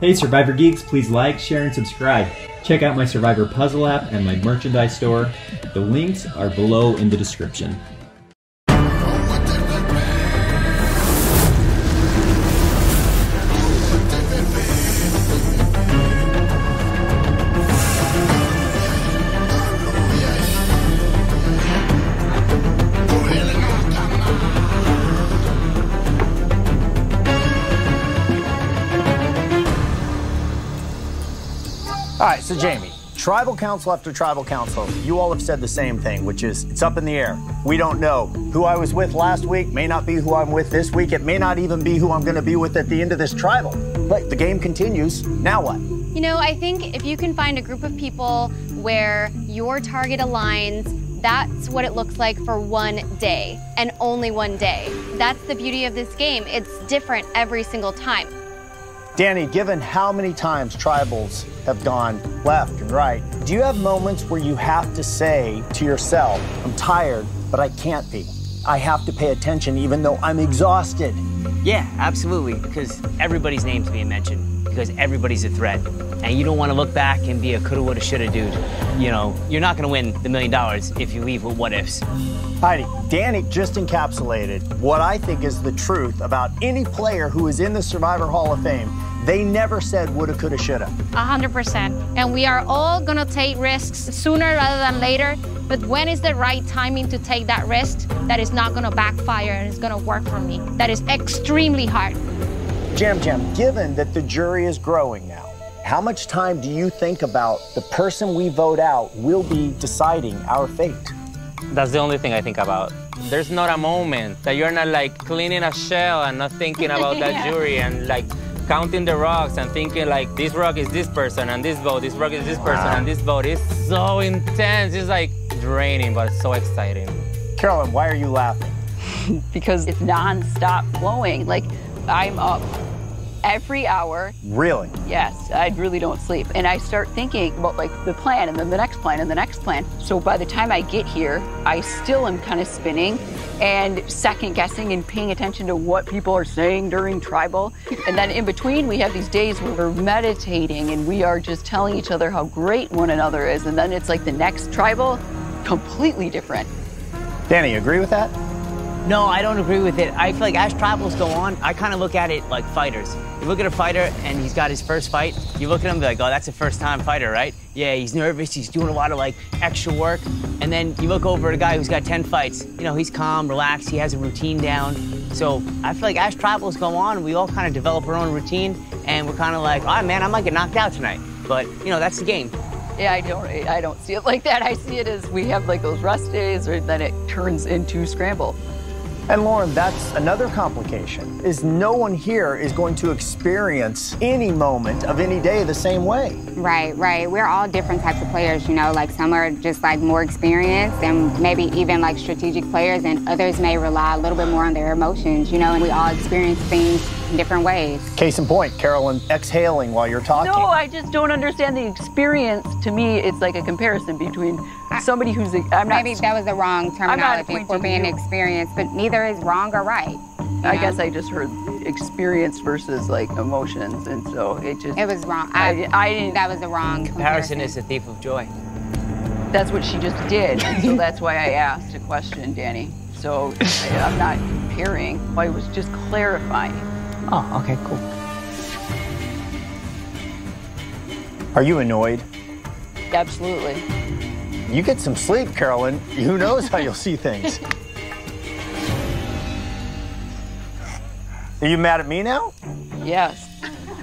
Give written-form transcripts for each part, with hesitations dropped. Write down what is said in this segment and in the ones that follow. Hey Survivor Geeks, please like, share, and subscribe. Check out my Survivor Puzzle app and my merchandise store. The links are below in the description. All right, so Jamie, tribal council after tribal council, you all have said the same thing, which is it's up in the air. We don't know. Who I was with last week may not be who I'm with this week. It may not even be who I'm going to be with at the end of this tribal. But the game continues. Now what? You know, I think if you can find a group of people where your target aligns, that's what it looks like for one day and only one day. That's the beauty of this game. It's different every single time. Danny, given how many times tribals have gone left and right, do you have moments where you have to say to yourself, I'm tired, but I can't be. I have to pay attention even though I'm exhausted. Yeah, absolutely, because everybody's name's being mentioned, because everybody's a threat, and you don't want to look back and be a coulda, woulda, shoulda dude. You know, you're not going to win the $1 million if you leave with what ifs. Heidi, Danny just encapsulated what I think is the truth about any player who is in the Survivor Hall of Fame. They never said woulda, coulda, shoulda. 100%. And we are all gonna take risks sooner rather than later, but when is the right timing to take that risk that is not gonna backfire and is gonna work for me? That is extremely hard. Jam, given that the jury is growing now, how much time do you think about the person we vote out will be deciding our fate? That's the only thing I think about. There's not a moment that you're not like cleaning a shell and not thinking about that jury and like counting the rocks and thinking like this rock is this person and this vote, this rock is this person and this vote. It's so intense. It's like draining, but it's so exciting. Carolyn, why are you laughing? Because it's nonstop flowing. Like I'm up every hour. Really? Yes, I really don't sleep. And I start thinking about like the plan and then the next plan and the next plan. So by the time I get here, I still am kind of spinning and second guessing and paying attention to what people are saying during tribal. And then in between, we have these days where we're meditating and we are just telling each other how great one another is. And then it's like the next tribal, completely different. Danny, you agree with that? No, I don't agree with it. I feel like as tribals go on, I kind of look at it like fighters. You look at a fighter and he's got his first fight, you look at him like, oh, that's a first-time fighter, right? Yeah, he's nervous, he's doing a lot of like extra work. And then you look over at a guy who's got 10 fights. You know, he's calm, relaxed, he has a routine down. So I feel like as tribals go on, we all kind of develop our own routine and we're kind of like, all right, man, I might get knocked out tonight. But, you know, that's the game. Yeah, I don't see it like that. I see it as we have like those rest days or then it turns into scramble. And Lauren, that's another complication, is no one here is going to experience any moment of any day the same way. Right. We're all different types of players, you know, like some are just like more experienced and maybe even like strategic players and others may rely a little bit more on their emotions, you know, and we all experience things in different ways. Case in point, Carolyn exhaling while you're talking. No, I just don't understand the experience. To me, it's like a comparison between somebody who's, maybe that was the wrong terminology for being experienced, but neither is wrong or right. I guess I just heard experience versus like emotions, and so it just. It was wrong. I didn't. That was the wrong comparison. Is a thief of joy. That's what she just did, and so that's why I asked a question, Danny. So I'm not comparing. I was just clarifying. Oh, okay, cool. Are you annoyed? Absolutely. You get some sleep, Carolyn. Who knows how you'll see things. Are you mad at me now? Yes.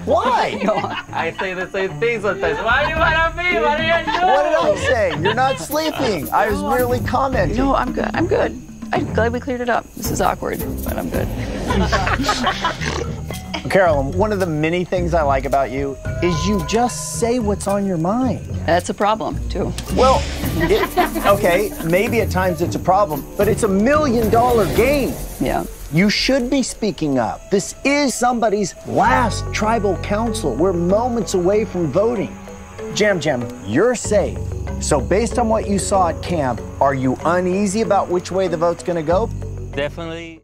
Why? No, I say the same thing sometimes. Why are you mad at me? What are you doing? What did I say? You're not sleeping. I was merely commenting. No, I'm good. I'm good. I'm glad we cleared it up. This is awkward, but I'm good. Carolyn, one of the many things I like about you is you just say what's on your mind. That's a problem, too. Well, okay, maybe at times it's a problem, but it's $1 million game. Yeah. You should be speaking up. This is somebody's last tribal council. We're moments away from voting. Jam, you're safe. So based on what you saw at camp, are you uneasy about which way the vote's gonna go? Definitely.